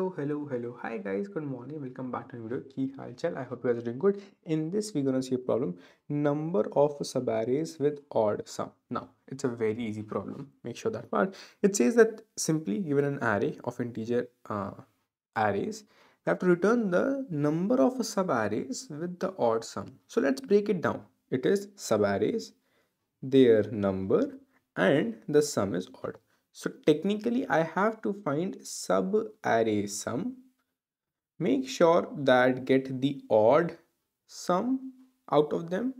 Hello hi guys, good morning, welcome back to the video. Ki hal chal? I hope you guys are doing good. In this we're gonna see a problem, number of subarrays with odd sum. Now it's a very easy problem, make sure that part. It says that simply given an array of integer arrays, you have to return the number of subarrays with the odd sum. So let's break it down. It is subarrays, their number, and the sum is odd. So technically I have to find sub array sum, make sure that get the odd sum out of them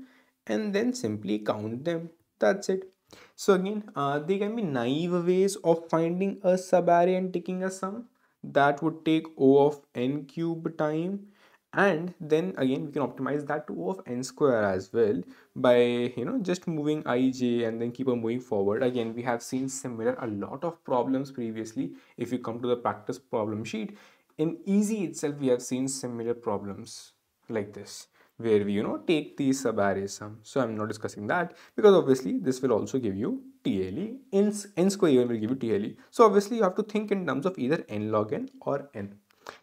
and then simply count them. That's it. So again, there can be naive ways of finding a sub array and taking a sum. That would take O of n cube time, and then again we can optimize that to O of n square as well by just moving ij and then keep on moving forward. Again, we have seen similar a lot of problems previously. If you come to the practice problem sheet in easy itself, we have seen similar problems like this where we take the subarray sum. So I'm not discussing that because obviously this will also give you TLE, n square even will give you TLE. So obviously you have to think in terms of either n log n or n.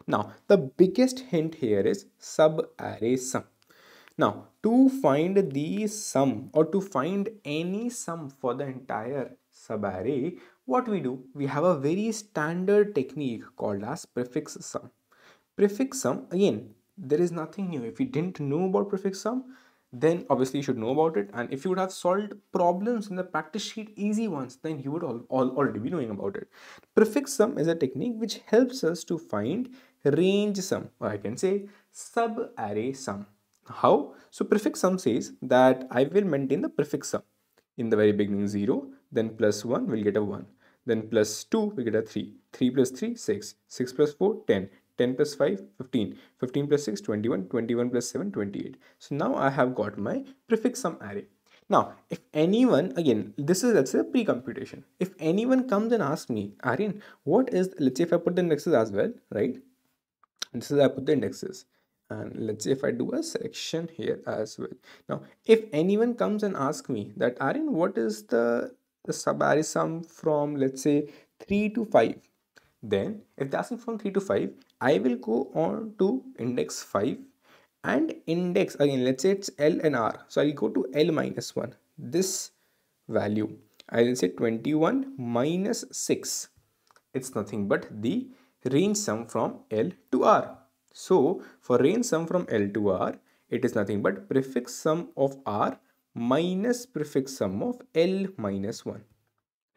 Now the biggest hint here is subarray sum. Now to find the sum or to find any sum for the entire subarray, what we do, we have a very standard technique called as prefix sum. Prefix sum, again, there is nothing new. If you didn't know about prefix sum, then obviously you should know about it, and if you would have solved problems in the practice sheet, easy ones, then you would all already be knowing about it. Prefix sum is a technique which helps us to find range sum, or I can say sub array sum. How? So prefix sum says that I will maintain the prefix sum in the very beginning 0, then plus 1 will get a 1, then plus 2 will get a 3, 3 plus 3 6, 6 plus 4 10, 10 plus 5, 15, 15 plus 6, 21, 21 plus 7, 28. So now I have got my prefix sum array. Now, if anyone, again, this is, let's say, pre-computation. If anyone comes and asks me, Aryan, what is, let's say if I put the indexes as well, right? This is, I put the indexes. And let's say if I do a selection here as well. Now, if anyone comes and asks me that, Aryan, what is the subarray sum from, let's say, 3 to 5? Then if they ask me from 3 to 5, I will go on to index 5 and index, again let's say it's L and R, so I'll go to L minus 1, this value. I will say 21 minus 6, it's nothing but the range sum from L to R. So for range sum from L to R, it is nothing but prefix sum of R minus prefix sum of L minus 1.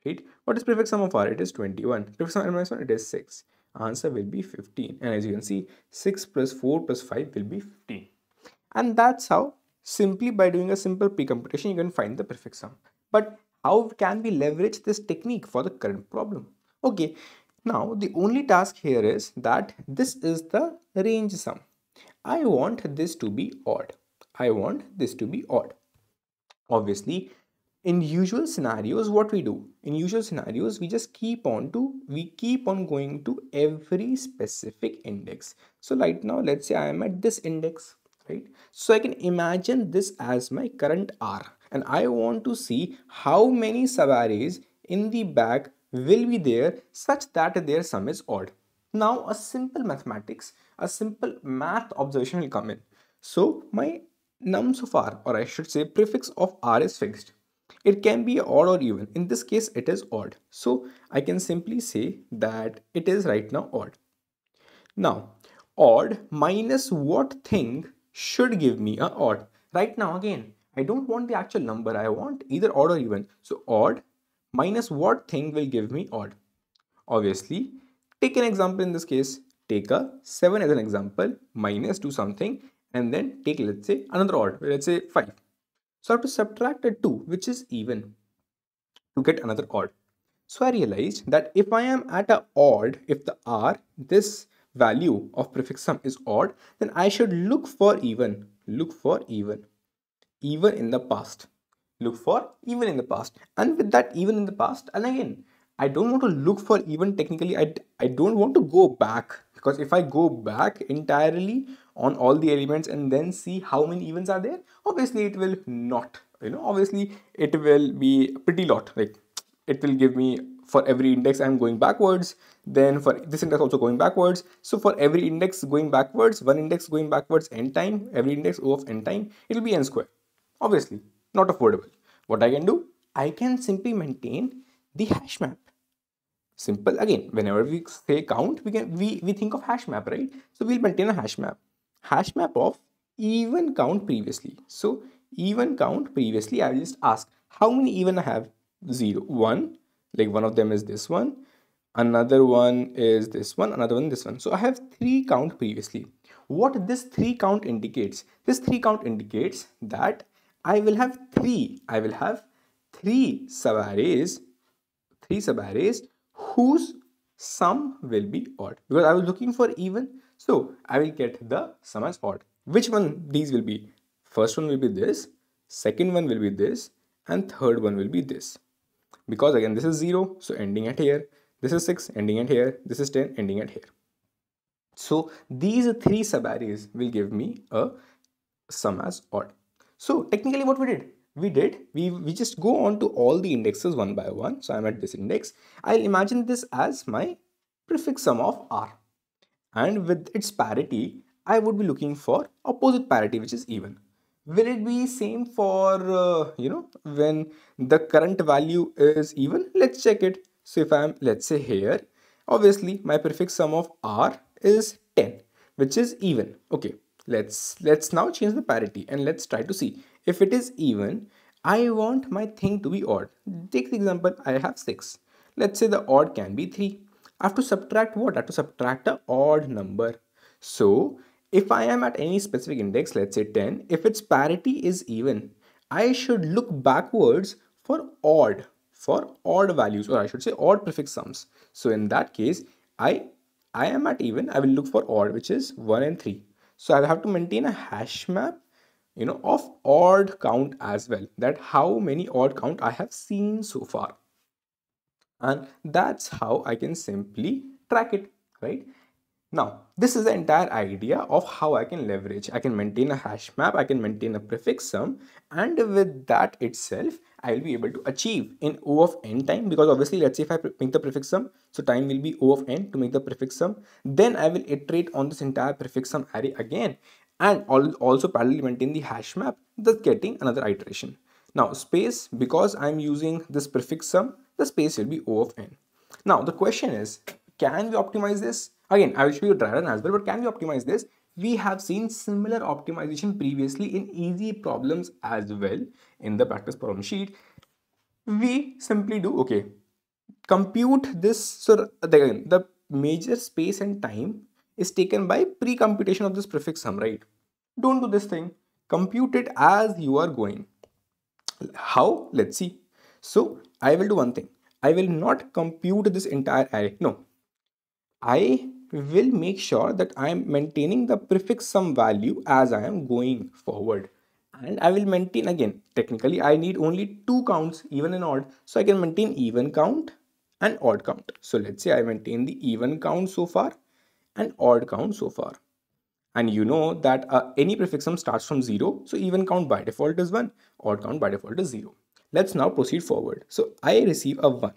Right? What is prefix sum of R? It is 21. Prefix sum of R minus 1, it is 6. Answer will be 15. And as you can see, 6 plus 4 plus 5 will be 15. And that's how, simply by doing a simple pre-computation, you can find the prefix sum. But how can we leverage this technique for the current problem? Okay, now the only task here is that this is the range sum. I want this to be odd. I want this to be odd. Obviously, in usual scenarios, what we do, in usual scenarios, we just keep on going to every specific index. So right now, let's say I am at this index, right? So I can imagine this as my current R, and I want to see how many subarrays in the back will be there such that their sum is odd. Now a simple math observation will come in. So my nums of R, or I should say prefix of R, is fixed. It can be odd or even. In this case, it is odd. So I can simply say that it is right now odd. Now, odd minus what thing should give me an odd? Right now, again, I don't want the actual number. I want either odd or even. So odd minus what thing will give me odd? Obviously, take an example in this case. Take a 7 as an example, minus 2 something, and then take, let's say, another odd. Let's say 5. So I have to subtract a 2, which is even, to get another odd. So I realized that if I am at an odd, if the R, this value of prefix sum is odd, then I should look for even. Even in the past. Look for even in the past. And with that even in the past, and again, I don't want to look for even technically. I don't want to go back, because if I go back entirely on all the elements and then see how many evens are there, obviously it will not, obviously it will be a pretty lot. Like it will give me for every index I'm going backwards, then for this index also going backwards. So for every index going backwards, one index going backwards n time, every index O of n time, it will be n squared. Obviously, not affordable. What I can do? I can simply maintain the hash map. Simple again. Whenever we say count, we think of hash map, right? So we'll maintain a hash map of even count previously. So even count previously, I will just ask how many even I have. 0, 1, like one of them is this one, another one is this one, another one this one. So I have 3 count previously. What this 3 count indicates? This 3 count indicates that I will have three subarrays, 3 subarrays whose sum will be odd, because I was looking for even, so I will get the sum as odd. Which one these will be? First one will be this, second one will be this, and third one will be this. Because again, this is 0, so ending at here. This is 6, ending at here. This is 10, ending at here. So these 3 subarrays will give me a sum as odd. So technically what we did? We just go on to all the indexes one by one. So I'm at this index. I'll imagine this as my prefix sum of R. And with its parity, I would be looking for opposite parity, which is even. Will it be same for, when the current value is even? Let's check it. So if I'm, let's say here, obviously my prefix sum of R is 10, which is even. Okay, let's now change the parity and let's try to see. If it is even, I want my thing to be odd. Take the example, I have 6. Let's say the odd can be 3. I have to subtract what? I have to subtract an odd number. So if I am at any specific index, let's say 10, if its parity is even, I should look backwards for odd values, or I should say odd prefix sums. So in that case, I am at even, I will look for odd, which is 1 and 3. So I will have to maintain a hash map, of odd count as well, that how many odd count I have seen so far. And that's how I can simply track it, right? Now, this is the entire idea of how I can leverage. I can maintain a hash map, I can maintain a prefix sum, and with that itself, I will be able to achieve in O of n time, because obviously, let's say if I make the prefix sum, so time will be O of n to make the prefix sum. Then I will iterate on this entire prefix sum array again, and also parallelly maintain the hash map, thus getting another iteration. Now, space, because I'm using this prefix sum, the space will be O of n. Now, the question is, can we optimize this? Again, I will show you a dry run as well, but can we optimize this? We have seen similar optimization previously in easy problems as well in the practice problem sheet. We simply do, okay, compute this. So again, the major space and time is taken by pre-computation of this prefix sum, right? Don't do this thing. Compute it as you are going. How? Let's see. So I will do one thing. I will not compute this entire array. No. I will make sure that I am maintaining the prefix sum value as I am going forward, and I will maintain again, technically I need only 2 counts, even and odd, so I can maintain even count and odd count. So let's say I maintain the even count so far and odd count so far, and you know that any prefix sum starts from 0, so even count by default is 1, odd count by default is 0. Let's now proceed forward. So I receive a 1.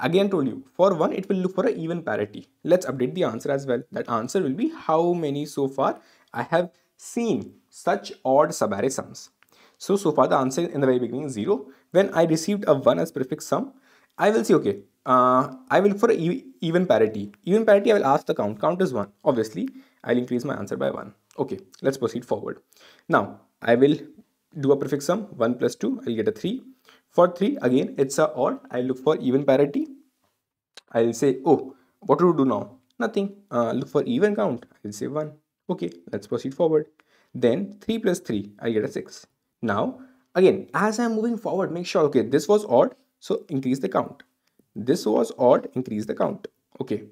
Again told you, for 1 it will look for an even parity. Let's update the answer as well. That answer will be how many so far I have seen such odd subarray sums. So far the answer in the very beginning is 0. When I received a 1 as prefix sum, I will see, okay, I will look for an even parity. Even parity I will ask the count. Count is 1. Obviously, I will increase my answer by 1. Okay, let's proceed forward. Now, I will do a prefix sum, 1 plus 2, I will get a 3. For 3, again, it's a odd. I look for even parity. I'll say, oh, what do you do now? Nothing. Look for even count. I'll say 1. Okay, let's proceed forward. Then 3 plus 3, I get a 6. Now, again, as I'm moving forward, make sure, okay, this was odd, so increase the count. This was odd, increase the count. Okay,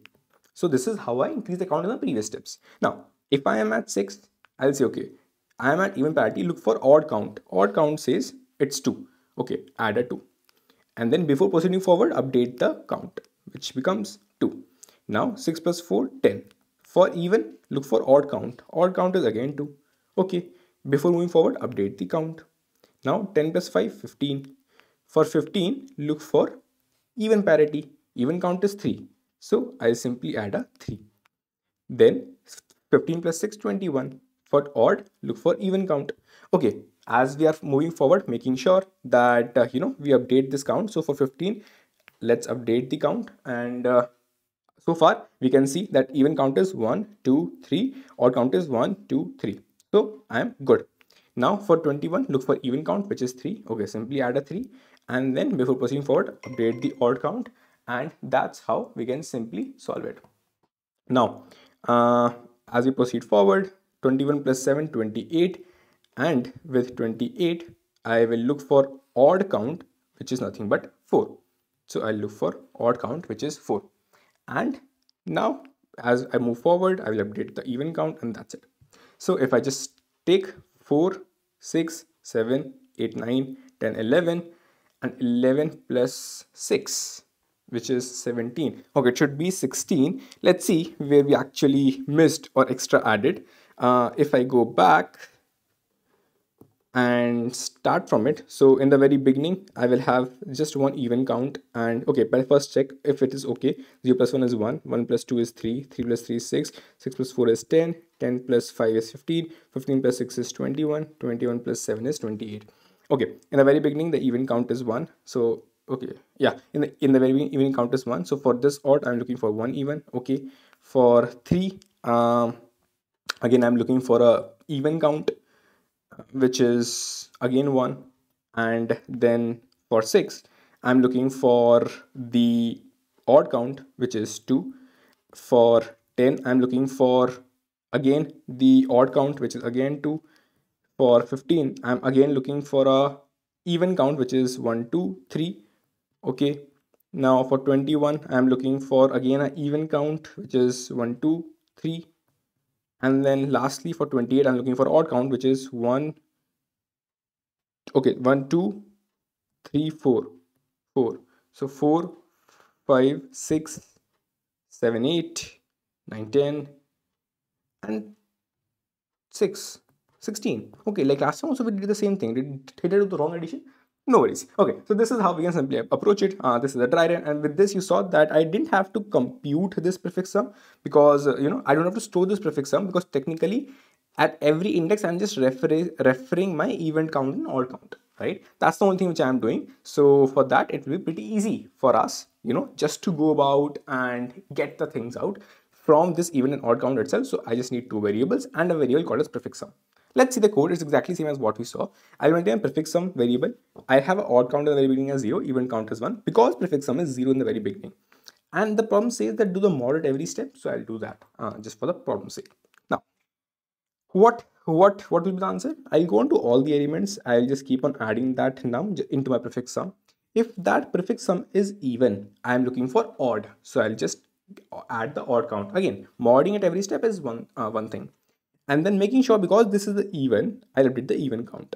so this is how I increase the count in the previous steps. Now, if I am at 6, I'll say, okay, I am at even parity, look for odd count. Odd count says it's 2. Okay, add a 2. And then before proceeding forward, update the count, which becomes 2. Now, 6 plus 4, 10. For even, look for odd count. Odd count is again 2. Okay, before moving forward, update the count. Now, 10 plus 5, 15. For 15, look for even parity. Even count is 3. So I'll simply add a 3. Then 15 plus 6, 21. For odd, look for even count. Okay, as we are moving forward, making sure that, we update this count. So for 15, let's update the count. And so far, we can see that even count is 1, 2, 3. Odd count is 1, 2, 3. So I am good. Now for 21, look for even count, which is 3. Okay, simply add a 3. And then before proceeding forward, update the odd count. And that's how we can simply solve it. Now, as we proceed forward, 21 plus 7, 28. And with 28, I will look for odd count, which is nothing but 4. So I'll look for odd count, which is 4. And now, as I move forward, I will update the even count and that's it. So if I just take 4, 6, 7, 8, 9, 10, 11 and 11 plus 6, which is 17. Okay, it should be 16. Let's see where we actually missed or extra added. If I go back and start from it, so in the very beginning, I will have just one even count. And okay, but first check if it is okay. 0 plus 1 is 1, 1 plus 2 is 3, 3 plus 3 is 6, 6 plus 4 is 10, 10 plus 5 is 15, 15 plus 6 is 21, 21 plus 7 is 28. Okay, in the very beginning, the even count is 1. So okay, yeah, in the very beginning, even count is 1. So for this odd, I'm looking for 1 even. Okay, for 3, again, I'm looking for a even count, which is again 1, and then for 6 I'm looking for the odd count, which is 2. For 10 I'm looking for again the odd count, which is again 2. For 15 I'm again looking for a even count, which is 1 2 3. Okay, now for 21 I'm looking for again an even count, which is 1 2 3. And then lastly for 28, I'm looking for odd count, which is 1. Okay, 1, 2, 3, 4, 4. So 4, 5, 6, 7, 8, 9, 10, and 6, 16. Okay, like last time also we did the same thing. Did I do the wrong addition? No worries. Okay, so this is how we can simply approach it. This is a dry run, and with this you saw that I didn't have to compute this prefix sum because I don't have to store this prefix sum, because technically at every index I'm just referring my event count and odd count, right? That's the only thing which I'm doing. So for that it will be pretty easy for us, just to go about and get the things out from this even and odd count itself. So I just need two variables and a variable called as prefix sum. Let's see the code. It's exactly same as what we saw. I'll maintain a prefix sum variable. I have an odd count in the very beginning as 0, even count is 1, because prefix sum is 0 in the very beginning. And the problem says that do the mod at every step, so I'll do that just for the problem's sake. Now, what will be the answer? I'll go on to all the elements. I'll just keep on adding that num into my prefix sum. If that prefix sum is even, I'm looking for odd, so I'll just add the odd count. Again, modding at every step is one thing. And then making sure, because this is the even, I'll update the even count.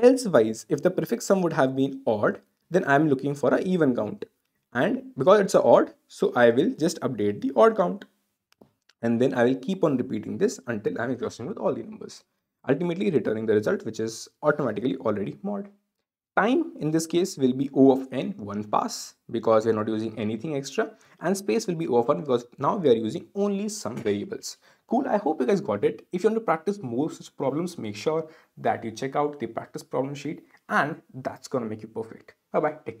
Elsewise, if the prefix sum would have been odd, then I'm looking for an even count. And because it's an odd, so I will just update the odd count. And then I will keep on repeating this until I'm exhausted with all the numbers, ultimately returning the result, which is automatically already mod. Time in this case will be O of n, 1 pass, because we're not using anything extra. And space will be O of 1, because now we are using only some variables. Cool, I hope you guys got it. If you want to practice more such problems, make sure that you check out the practice problem sheet, and that's going to make you perfect. Bye-bye, take care.